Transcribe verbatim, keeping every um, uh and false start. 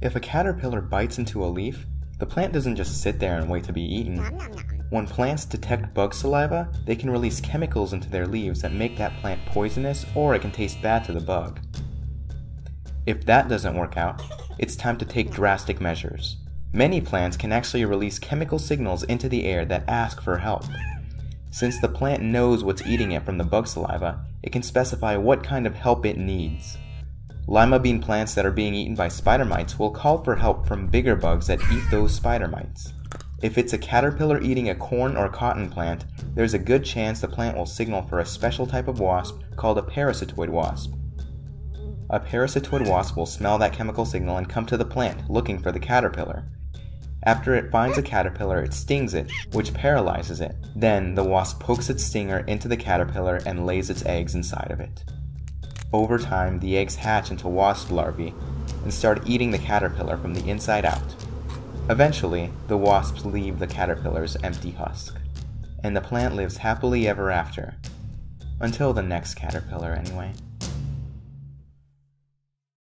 If a caterpillar bites into a leaf, the plant doesn't just sit there and wait to be eaten. When plants detect bug saliva, they can release chemicals into their leaves that make that plant poisonous, or it can taste bad to the bug. If that doesn't work out, it's time to take drastic measures. Many plants can actually release chemical signals into the air that ask for help. Since the plant knows what's eating it from the bug saliva, it can specify what kind of help it needs. Lima bean plants that are being eaten by spider mites will call for help from bigger bugs that eat those spider mites. If it's a caterpillar eating a corn or cotton plant, there's a good chance the plant will signal for a special type of wasp called a parasitoid wasp. A parasitoid wasp will smell that chemical signal and come to the plant looking for the caterpillar. After it finds a caterpillar, it stings it, which paralyzes it. Then, the wasp pokes its stinger into the caterpillar and lays its eggs inside of it. Over time, the eggs hatch into wasp larvae and start eating the caterpillar from the inside out. Eventually, the wasps leave the caterpillar's empty husk, and the plant lives happily ever after. Until the next caterpillar, anyway.